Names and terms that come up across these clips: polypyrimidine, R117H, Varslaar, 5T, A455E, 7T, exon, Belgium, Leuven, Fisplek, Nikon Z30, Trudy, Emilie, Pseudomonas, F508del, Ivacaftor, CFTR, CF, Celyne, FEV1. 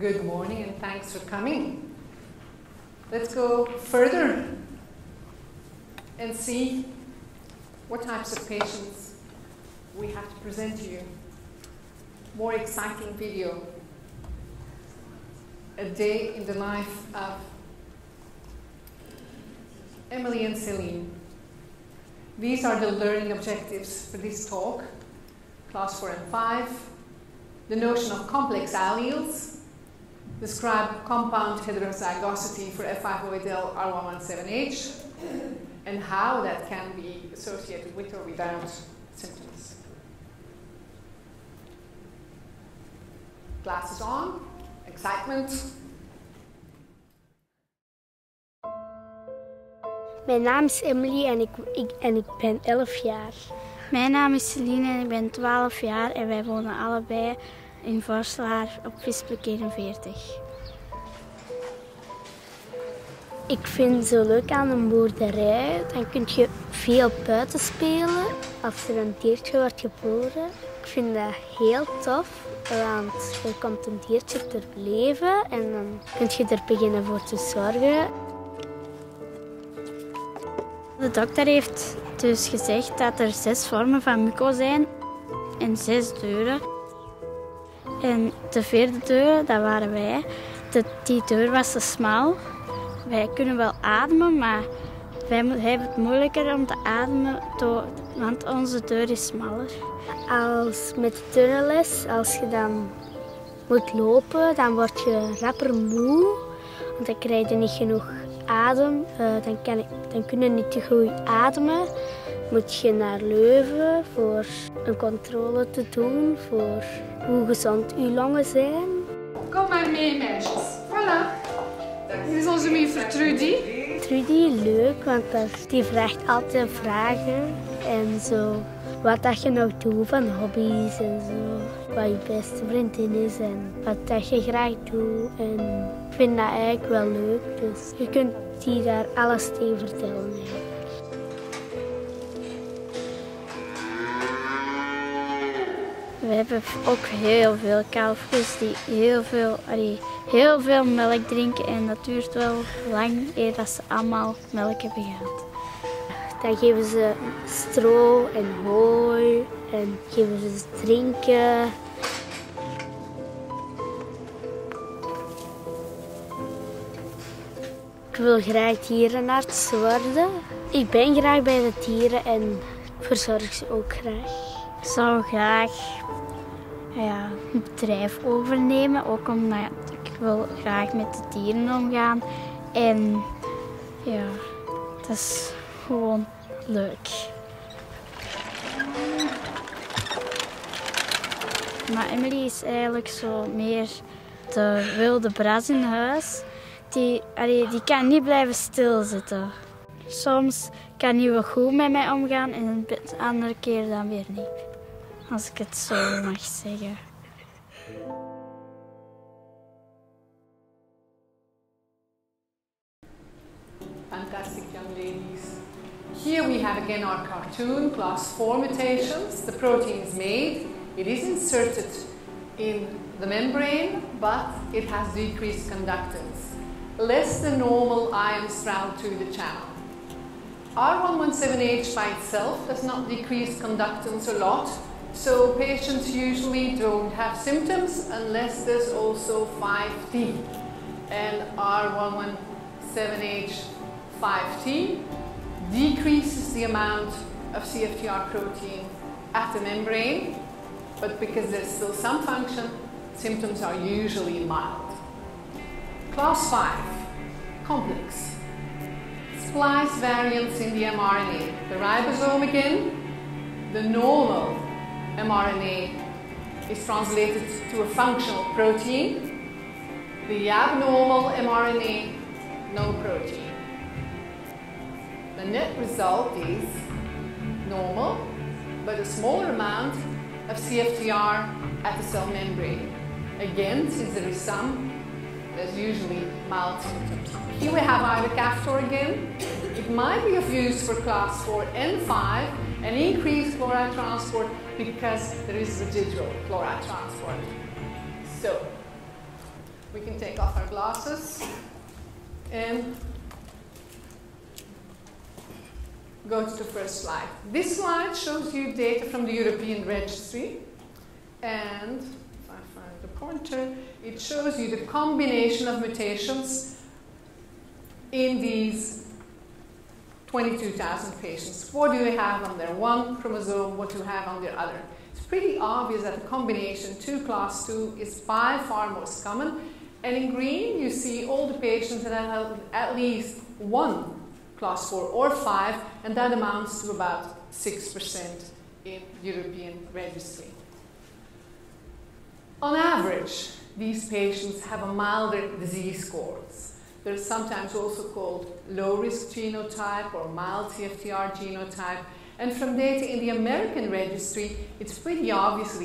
Good morning and thanks for coming. Let's go further and see what types of patients we have to present to you. More exciting video. A day in the life of Emilie and Celyne. These are the learning objectives for this talk. Class 4 and 5. The notion of complex alleles. Describe compound heterozygosity for F508del R117H and how that can be associated with or without symptoms. Glasses on, excitement. Mijn naam is Emilie en ik ben 11 jaar. Mijn naam is Celyne en ik ben 12 jaar en wij wonen allebei in Varslaar op Fisplek 41. Ik vind het zo leuk aan een boerderij. Dan kun je veel buiten spelen. Als er een diertje wordt geboren. Ik vind dat heel tof, want er komt een diertje ter leven en dan kun je er beginnen voor te zorgen. De dokter heeft dus gezegd dat er 6 vormen van muco zijn en 6 deuren. En de 4e deur, dat waren wij. Die deur was te smal. Wij kunnen wel ademen, maar wij hebben het moeilijker om te ademen, want onze deur is smaller. Als met de turnles, als je dan moet lopen, dan word je rapper moe. Want dan krijg je niet genoeg adem. Dan kun je niet te goed ademen. Moet je naar Leuven voor een controle te doen, voor hoe gezond uw longen zijn. Kom maar mee, meisjes. Voilà. Dit is onze mevrouw Trudy. Trudy, leuk, want die vraagt altijd vragen en zo. Wat dat je nog doet van hobby's en zo. Wat je beste vriendin is en wat dat je graag doet. En ik vind dat eigenlijk wel leuk, dus je kunt die daar alles tegen vertellen. We hebben ook heel veel kalfjes die heel veel melk drinken en dat duurt wel lang eer dat ze allemaal melk hebben gehad. Dan geven ze stro en hooi en geven ze drinken. Ik wil graag dierenarts worden. Ik ben graag bij de dieren en verzorg ze ook graag. Ik zou graag een bedrijf overnemen, ook omdat ik wil graag met de dieren omgaan. En ja, dat is gewoon leuk. Maar Emilie is eigenlijk zo meer de wilde bras in huis. Die kan niet blijven stilzitten. Soms kan hij wel goed met mij omgaan en de andere keer dan weer niet. Als ik het zo mag zeggen. Fantastic young ladies. Here we have again our cartoon, class 4 mutations. The protein is made. It is inserted in the membrane, but it has decreased conductance. Less than normal ions round through the channel. R117H by itself does not decrease conductance a lot, so patients usually don't have symptoms unless there's also 5T. And R117H 5T decreases the amount of CFTR protein at the membrane, but because there's still some function, symptoms are usually mild. Class 5, complex. Splice variants in the mRNA. The ribosome again, the normal mRNA is translated to a functional protein. The abnormal mRNA, no protein. The net result is normal, but a smaller amount of CFTR at the cell membrane. Again, since there is some, there's usually mild symptoms. Here we have Ivacaftor again. It might be of use for class 4 and 5 and increased chloride transport because there is residual chloride transport. So, We can take off our glasses and go to the first slide. This slide shows you data from the European registry, and if I find the pointer, it shows you the combination of mutations in these 22,000 patients. What do they have on their one chromosome, what do you have on their other? It's pretty obvious that the combination 2 class 2 is by far most common, and in green you see all the patients that have at least one class 4 or 5, and that amounts to about 6% in European registry. On average, these patients have a milder disease course. They're sometimes also called low-risk genotype or mild CFTR genotype. And from data in the American registry, it's pretty obvious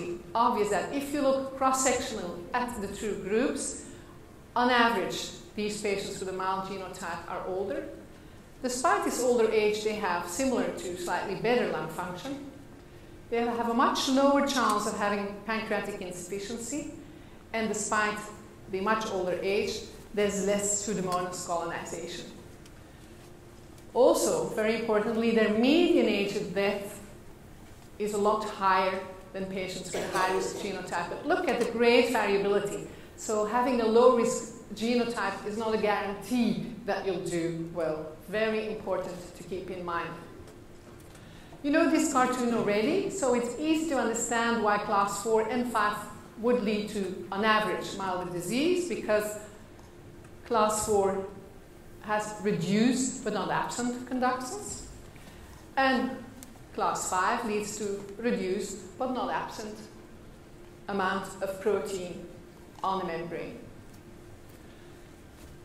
that if you look cross-sectionally at the two groups, on average, these patients with a mild genotype are older. Despite this older age, they have similar to slightly better lung function. They have a much lower chance of having pancreatic insufficiency. And despite the much older age, there's less Pseudomonas colonization. Also, very importantly, their median age of death is a lot higher than patients with a high-risk genotype. But look at the great variability. So having a low-risk genotype is not a guarantee that you'll do well. Very important to keep in mind. You know this cartoon already, so it's easy to understand why class 4 and 5 would lead to, on average, milder disease, because class 4 has reduced but not absent conductance, and class 5 leads to reduced but not absent amount of protein on the membrane.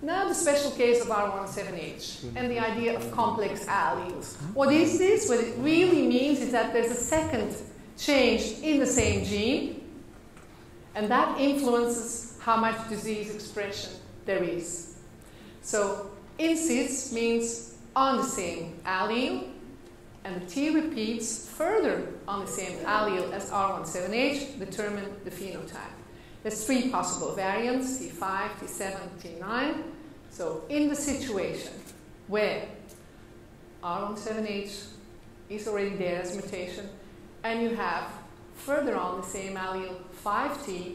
Now the special case of R117H and the idea of complex alleles. What is this? What it really means is that there's a second change in the same gene, and that influences how much disease expression there is. So incis means on the same allele, and the T repeats further on the same allele as R117H determine the phenotype. There's 3 possible variants, T5, T7, T9. So in the situation where R117H is already there as a mutation, and you have further on the same allele 5T,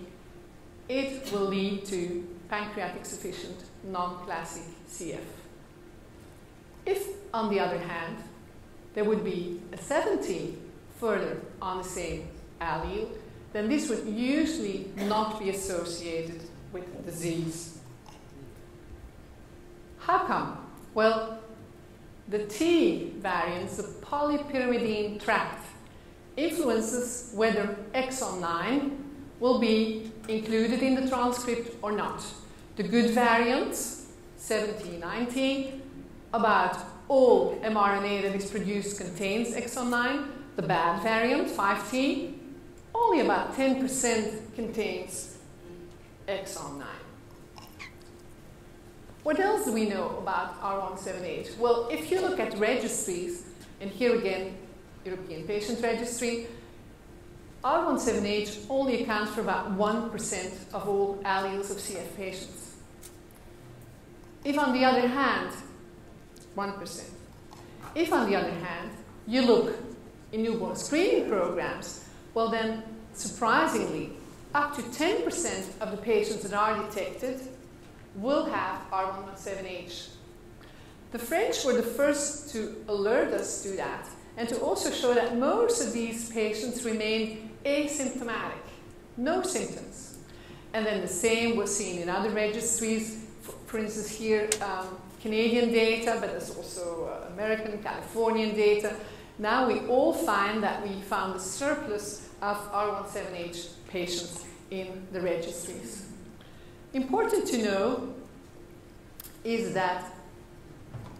it will lead to pancreatic sufficient non-classic CF. If, on the other hand, there would be a 7T further on the same allele, then this would usually not be associated with disease. How come? Well, the T variants, the polypyrimidine tract, influences whether exon 9 will be included in the transcript or not. The good variants, 7T, 9T, about all mRNA that is produced contains exon 9. The bad variant, 5T, only about 10% contains exon 9. What else do we know about R117H? Well, if you look at registries, and here again, European Patient Registry, R117H only accounts for about 1% of all alleles of CF patients. If on the other hand, 1%. If on the other hand, you look in newborn screening programs, well then, surprisingly, up to 10% of the patients that are detected will have R117H. The French were the first to alert us to that, and to also show that most of these patients remain asymptomatic, no symptoms. And then the same was seen in other registries, for instance here Canadian data, but there's also American, Californian data. Now we all find that we found a surplus of R117H patients in the registries. Important to know is that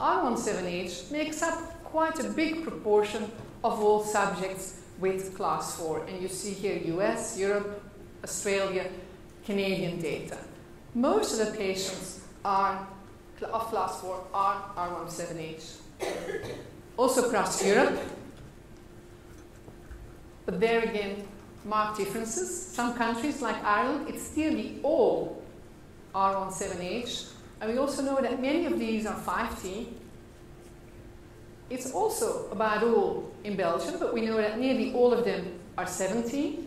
R117H makes up quite a big proportion of all subjects with class 4. And you see here US, Europe, Australia, Canadian data. Most of the patients of class 4 are R117H. Also across Europe, but there again, marked differences. Some countries like Ireland, it's nearly all R117H. And we also know that many of these are 5T. It's also a bad rule in Belgium, but we know that nearly all of them are 7T.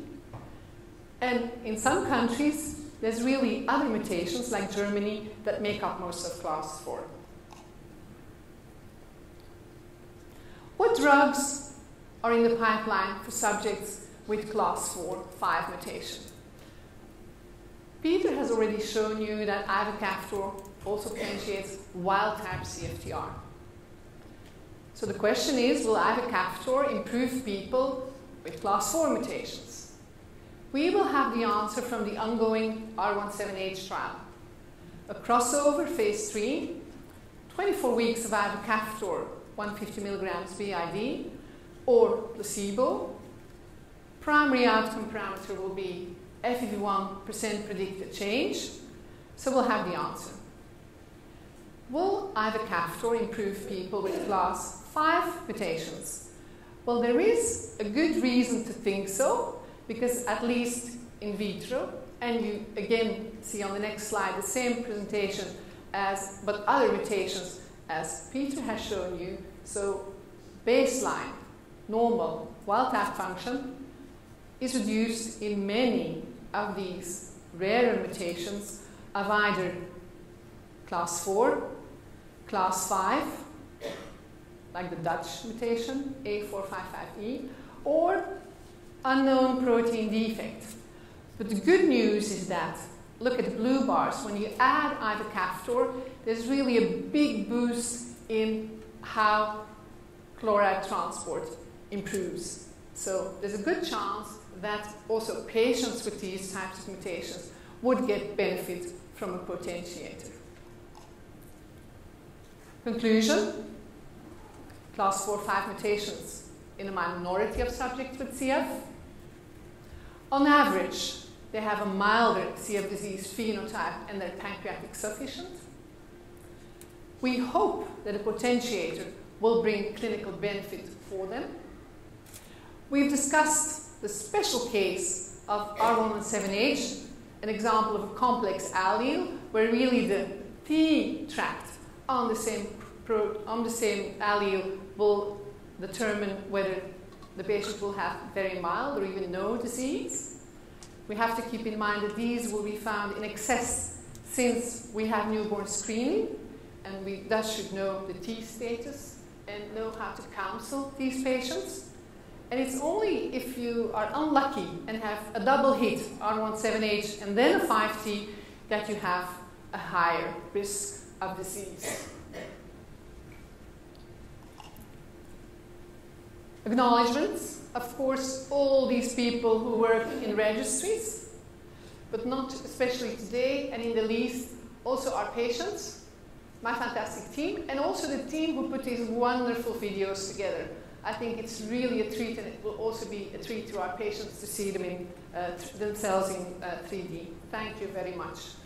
And in some countries, there's really other mutations, like Germany, that make up most of class 4. What drugs are in the pipeline for subjects with class 4, 5 mutation? Peter has already shown you that Ivacaftor also potentiates wild-type CFTR. So the question is, will Ivacaftor improve people with class 4 mutations? We will have the answer from the ongoing R117H trial. A crossover phase 3, 24 weeks of Ivacaftor 150 milligrams BID or placebo. Primary outcome parameter will be FEV1% predicted change, so we'll have the answer. Will Ivacaftor improve people with class 5 mutations? Well, there is a good reason to think so, because at least in vitro, and you again see on the next slide the same presentation as, but other mutations as Peter has shown you. So baseline, normal, wild-type function is reduced in many of these rarer mutations of either class 4, class 5, like the Dutch mutation, A455E, or unknown protein defect. But the good news is that, look at the blue bars, when you add Ivacaftor, there's really a big boost in how chloride transport improves. So there's a good chance that also patients with these types of mutations would get benefit from a potentiator. Conclusion, class 4-5 mutations in a minority of subjects with CF. On average, they have a milder CF disease phenotype and they're pancreatic sufficient. We hope that a potentiator will bring clinical benefit for them. We've discussed the special case of R117H, an example of a complex allele where really the T tract on the same allele will determine whether the patient will have very mild or even no disease. We have to keep in mind that these will be found in excess since we have newborn screening, and we thus should know the T status and know how to counsel these patients. And it's only if you are unlucky and have a double hit, R117H and then a 5T, that you have a higher risk of disease. Acknowledgements, of course, all these people who work in registries, but not especially today and in the least, also our patients, my fantastic team, and also the team who put these wonderful videos together. I think it's really a treat, and it will also be a treat to our patients to see them in, themselves in 3D. Thank you very much.